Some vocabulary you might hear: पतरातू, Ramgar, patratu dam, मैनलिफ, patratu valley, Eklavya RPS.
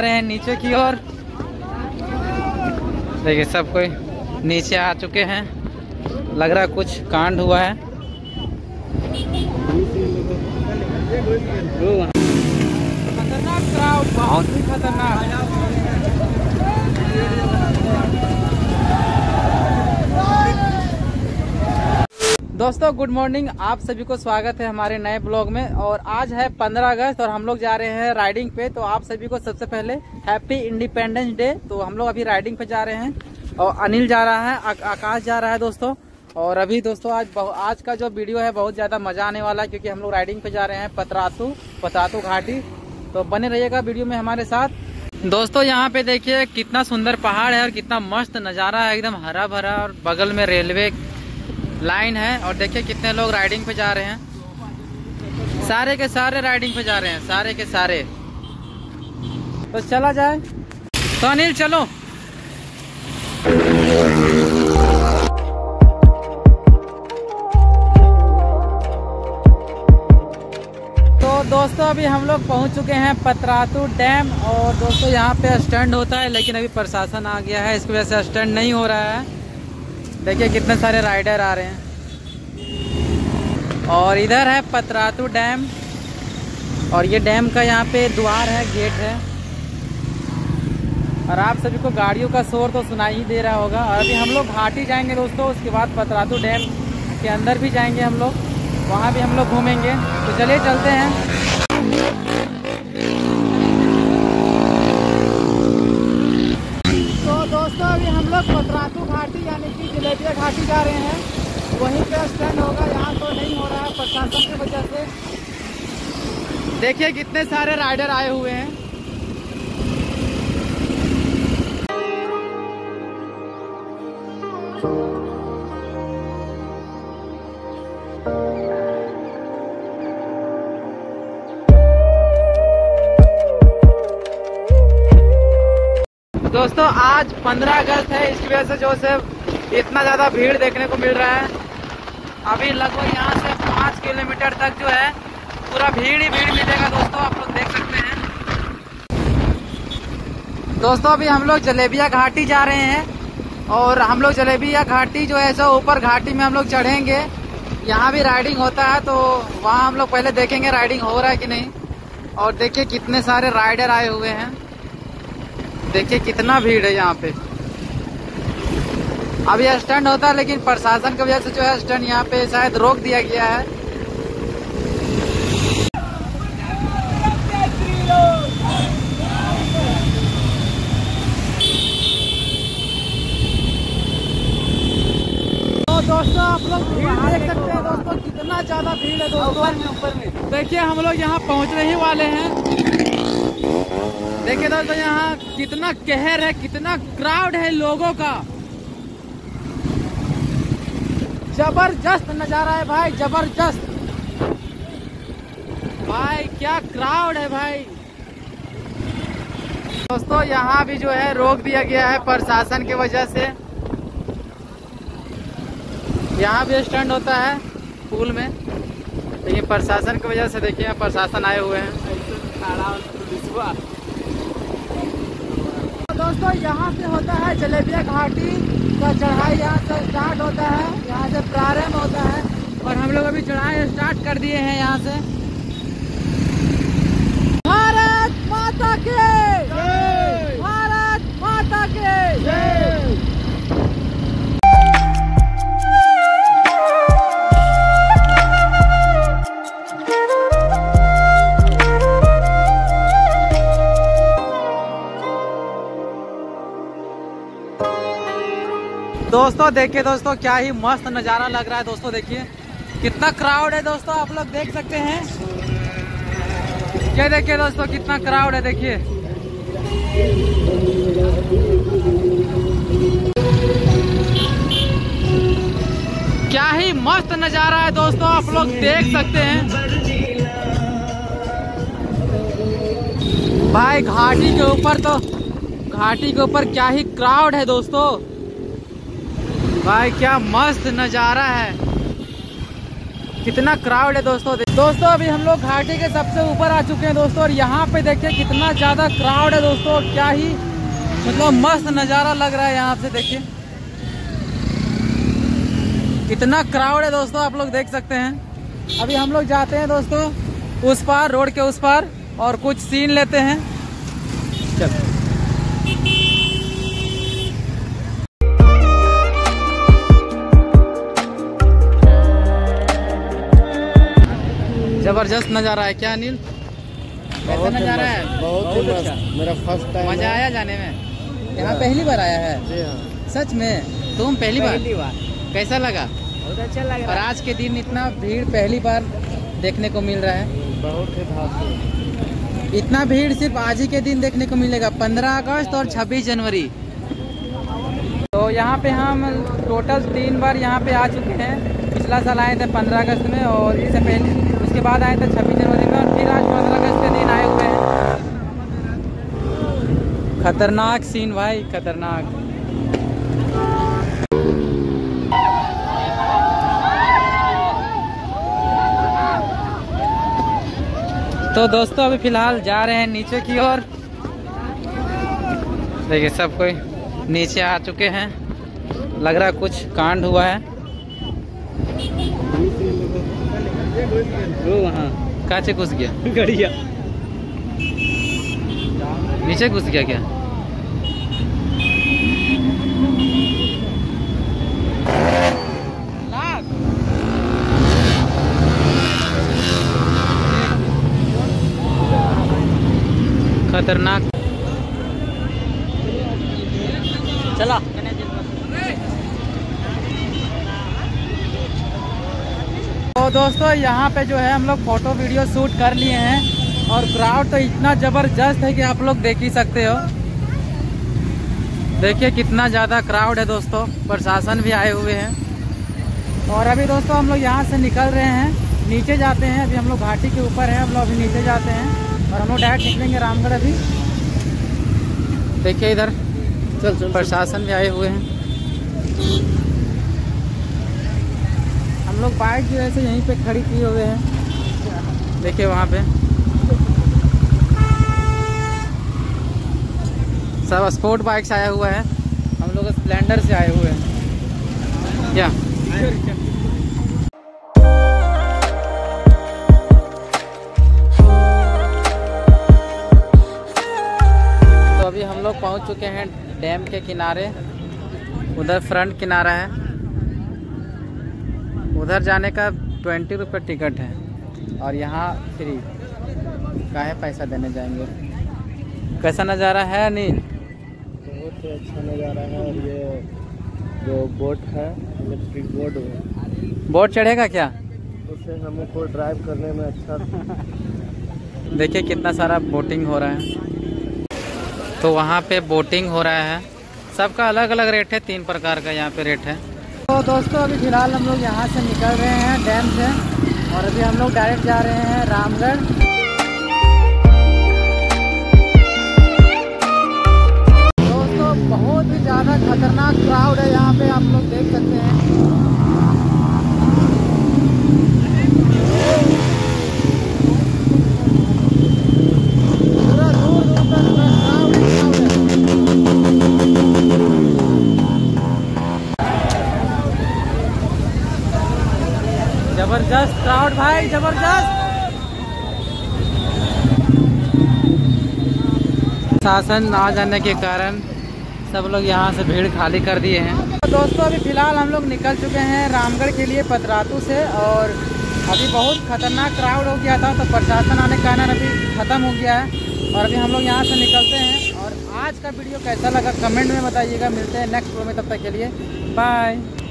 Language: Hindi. रहे हैं नीचे की ओर। देखिए सब कोई नीचे आ चुके हैं, लग रहा कुछ कांड हुआ है। खतरनाक क्राउड, बहुत ही खतरनाक। दोस्तों गुड मॉर्निंग, आप सभी को स्वागत है हमारे नए ब्लॉग में। और आज है 15 अगस्त और हम लोग जा रहे हैं राइडिंग पे। तो आप सभी को सबसे पहले हैप्पी इंडिपेंडेंस डे। तो हम लोग अभी राइडिंग पे जा रहे हैं और अनिल जा रहा है, आकाश जा रहा है दोस्तों। और अभी दोस्तों आज का जो वीडियो है बहुत ज़्यादा मज़ा आने वाला है, क्योंकि हम लोग राइडिंग पे जा रहे हैं पतरातू घाटी। तो बने रहिएगा वीडियो में हमारे साथ। दोस्तों यहाँ पे देखिए कितना सुंदर पहाड़ है और कितना मस्त नज़ारा है, एकदम हरा भरा। और बगल में रेलवे लाइन है और देखिए कितने लोग राइडिंग पे जा रहे हैं। सारे के सारे राइडिंग पे जा रहे हैं, सारे के सारे। तो चला जाए, तो अनिल चलो। दोस्तों अभी हम लोग पहुंच चुके हैं पतरातू डैम। और दोस्तों यहाँ पे स्टैंड होता है, लेकिन अभी प्रशासन आ गया है, इसकी वजह से स्टैंड नहीं हो रहा है। देखिए कितने सारे राइडर आ रहे हैं। और इधर है पतरातू डैम, और ये डैम का यहाँ पे द्वार है, गेट है। और आप सभी को गाड़ियों का शोर तो सुनाई ही दे रहा होगा। और अभी हम लोग घाटी जाएंगे दोस्तों, उसके बाद पतरातू डैम के अंदर भी जाएंगे हम लोग, वहाँ भी हम लोग घूमेंगे। तो चलिए चलते हैं। तो दोस्तों अभी हम लोग पतरातू घाटी यानी कि जलेबिया घाटी जा रहे हैं, वहीं पे स्टैंड होगा। यहाँ तो नहीं हो रहा है प्रशासन की वजह से। देखिए कितने सारे राइडर आए हुए हैं। दोस्तों आज 15 अगस्त है, इसकी वजह से जो है इतना ज़्यादा भीड़ देखने को मिल रहा है। अभी लगभग यहाँ से 5 किलोमीटर तक जो है पूरा भीड़ ही भीड़ मिलेगा दोस्तों, आप लोग देख सकते हैं। दोस्तों अभी हम लोग जलेबिया घाटी जा रहे हैं, और हम लोग जलेबिया घाटी जो है सो ऊपर घाटी में हम लोग चढ़ेंगे। यहाँ भी राइडिंग होता है, तो वहाँ हम लोग पहले देखेंगे राइडिंग हो रहा है कि नहीं। और देखिए कितने सारे राइडर आए हुए हैं, देखिए कितना भीड़ है यहाँ पे। अब यह स्टैंड होता है, लेकिन प्रशासन की वजह से जो है स्टैंड यहाँ पे शायद रोक दिया गया है। तो दोस्तों आप लोग भीड़ देख सकते हैं दोस्तों, कितना ज्यादा भीड़ है दोस्तों। ऊपर में देखिए हम लोग यहाँ पहुँचने ही वाले हैं। देखिए दोस्तों यहाँ कितना कहर है, कितना क्राउड है लोगों का। जबरदस्त नजारा है भाई, जबरदस्त भाई, क्या क्राउड है भाई। दोस्तों यहाँ भी जो है रोक दिया गया है प्रशासन की वजह से। यहाँ भी स्टैंड होता है पूल में, लेकिन प्रशासन की वजह से देखिए प्रशासन आए हुए हैं। दोस्तों यहाँ से होता है जलेबिया घाटी का चढ़ाई, यहाँ से स्टार्ट होता है, यहाँ से प्रारंभ होता है। और हम लोग अभी चढ़ाई स्टार्ट कर दिए हैं यहाँ से। भारत माता के जय, भारत माता के जय। दोस्तों देखिए दोस्तों क्या ही मस्त नज़ारा लग रहा है दोस्तों। देखिए कितना क्राउड है दोस्तों, आप लोग देख सकते हैं। ये देखिए दोस्तों कितना क्राउड है, देखिए। क्या ही मस्त नज़ारा है दोस्तों, आप लोग देख सकते हैं। भाई घाटी के ऊपर तो, घाटी के ऊपर क्या ही क्राउड है दोस्तों। भाई क्या मस्त नज़ारा है। कितना क्राउड है दोस्तों। दोस्तों अभी हम लोग घाटी के सबसे ऊपर आ चुके हैं दोस्तों, और यहाँ पे देखिए कितना ज्यादा क्राउड है दोस्तों। क्या ही मतलब मस्त नज़ारा लग रहा है यहाँ से, देखिए कितना क्राउड है दोस्तों, आप लोग देख सकते हैं। अभी हम लोग जाते हैं दोस्तों उस पार, रोड के उस पार, और कुछ सीन लेते हैं। चलो जबरदस्त नज़ारा है, क्या अनिल? कैसा नज़ारा है? बहुत अच्छा। मेरा फर्स्ट टाइम, मजा आया जाने में। यहाँ पहली बार आया है? जी हाँ। सच में? तुम पहली बार? कैसा लगा? बहुत अच्छा लगा। और आज के दिन इतना भीड़ पहली बार देखने को मिल रहा है, बहुत ही भारी। इतना भीड़ सिर्फ आज ही के दिन देखने को मिलेगा, 15 अगस्त और 26 जनवरी। तो यहाँ पे हम टोटल 3 बार यहाँ पे आ चुके हैं। पिछला साल आए थे 15 अगस्त में, और इससे पहले के बाद आए थे 26 जनवरी में, और फिर आज 15 अगस्त के दिन आए हुए हैं। खतरनाक सीन भाई, खतरनाक। तो दोस्तों अभी फिलहाल जा रहे हैं नीचे की ओर। देखिए सब कोई नीचे आ चुके हैं, लग रहा कुछ कांड हुआ है। वो वहाँ काचे घुस गया गड़िया, नीचे घुस गया क्या? खतरनाक। चला तो दोस्तों यहाँ पे जो है हम लोग फोटो वीडियो शूट कर लिए हैं, और क्राउड तो इतना ज़बरदस्त है कि आप लोग देख ही सकते हो। देखिए कितना ज़्यादा क्राउड है दोस्तों, प्रशासन भी आए हुए हैं। और अभी दोस्तों हम लोग यहाँ से निकल रहे हैं, नीचे जाते हैं। अभी हम लोग घाटी के ऊपर हैं, हम लोग अभी नीचे जाते हैं, और हम लोग डायरेक्ट निकलेंगे रामगढ़। अभी देखिए इधर चल प्रशासन भी आए हुए हैं। हम लोग बाइक जो है से यहीं पे खड़ी किए हुए हैं, देखिए वहाँ पे सब स्पोर्ट बाइक से आया हुआ है, हम लोग स्प्लेंडर से आए हुए हैं। क्या तो अभी हम लोग पहुँच चुके हैं डैम के किनारे, उधर फ्रंट किनारा है। उधर जाने का 20 रुपये टिकट है, और यहाँ फ्री। काहे पैसा देने जाएंगे? कैसा नज़ारा है अनिल? बहुत अच्छा नज़ारा है, और ये जो बोट है इलेक्ट्रिक बोट है। बोट चढ़ेगा क्या? उससे हमको ड्राइव करने में अच्छा देखिए कितना सारा बोटिंग हो रहा है। तो वहाँ पे बोटिंग हो रहा है, सबका अलग अलग रेट है, 3 प्रकार का यहाँ पे रेट है। तो दोस्तों अभी फिलहाल हम लोग यहाँ से निकल रहे हैं डैम से, और अभी हम लोग डायरेक्ट जा रहे हैं रामगढ़। दोस्तों बहुत ही ज़्यादा खतरनाक क्राउड है यहाँ पे, आप लोग देख सकते हैं। पूरा दूर दूर तक क्राउड है। जबरदस्त क्राउड भाई, जबरदस्त। शासन आ जाने के कारण सब लोग यहाँ से भीड़ खाली कर दिए हैं। दोस्तों अभी फिलहाल हम लोग निकल चुके हैं रामगढ़ के लिए पतरातू से, और अभी बहुत खतरनाक क्राउड हो गया था, तो प्रशासन आने के कारण अभी ख़त्म हो गया है, और अभी हम लोग यहाँ से निकलते हैं। और आज का वीडियो कैसा लगा कमेंट में बताइएगा। मिलते हैं नेक्स्ट वीडियो में, तब तक के लिए बाय।